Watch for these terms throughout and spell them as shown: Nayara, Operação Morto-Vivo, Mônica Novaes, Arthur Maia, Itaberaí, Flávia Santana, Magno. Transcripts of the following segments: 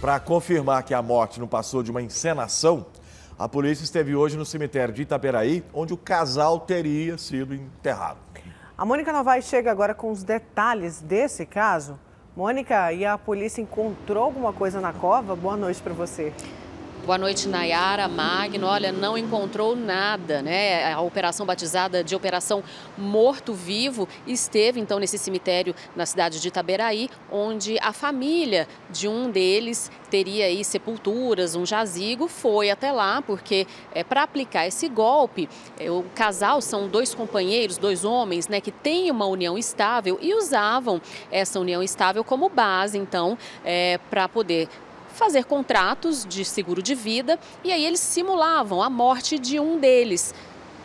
Para confirmar que a morte não passou de uma encenação, a polícia esteve hoje no cemitério de Itaberaí, onde o casal teria sido enterrado. A Mônica Novaes chega agora com os detalhes desse caso. Mônica, e a polícia encontrou alguma coisa na cova? Boa noite para você. Boa noite, Nayara, Magno. Olha, não encontrou nada, né? A operação batizada de Operação Morto-Vivo esteve, então, nesse cemitério na cidade de Itaberaí, onde a família de um deles teria aí sepulturas, um jazigo, foi até lá, porque para aplicar esse golpe, o casal são dois companheiros, dois homens, né, que têm uma união estável e usavam essa união estável como base, então, para poder fazer contratos de seguro de vida, e aí eles simulavam a morte de um deles,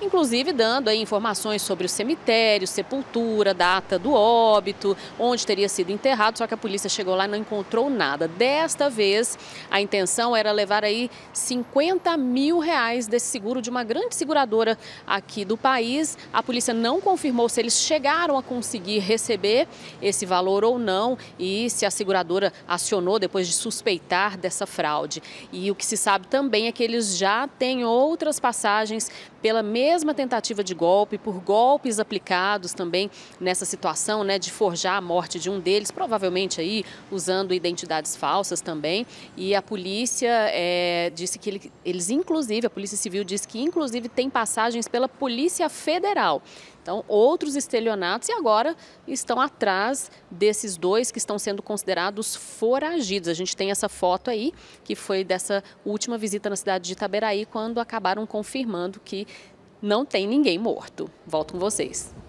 inclusive dando aí informações sobre o cemitério, sepultura, data do óbito, onde teria sido enterrado, só que a polícia chegou lá e não encontrou nada. Desta vez, a intenção era levar aí R$50 mil desse seguro de uma grande seguradora aqui do país. A polícia não confirmou se eles chegaram a conseguir receber esse valor ou não e se a seguradora acionou depois de suspeitar dessa fraude. E o que se sabe também é que eles já têm outras passagens pela mesma tentativa de golpe, por golpes aplicados também nessa situação, né, de forjar a morte de um deles, provavelmente aí usando identidades falsas também. E a polícia disse que eles, inclusive, a Polícia Civil disse que inclusive tem passagens pela Polícia Federal. Então, outros estelionatos, e agora estão atrás desses dois que estão sendo considerados foragidos. A gente tem essa foto aí, que foi dessa última visita na cidade de Itaberaí, quando acabaram confirmando que não tem ninguém morto. Volto com vocês.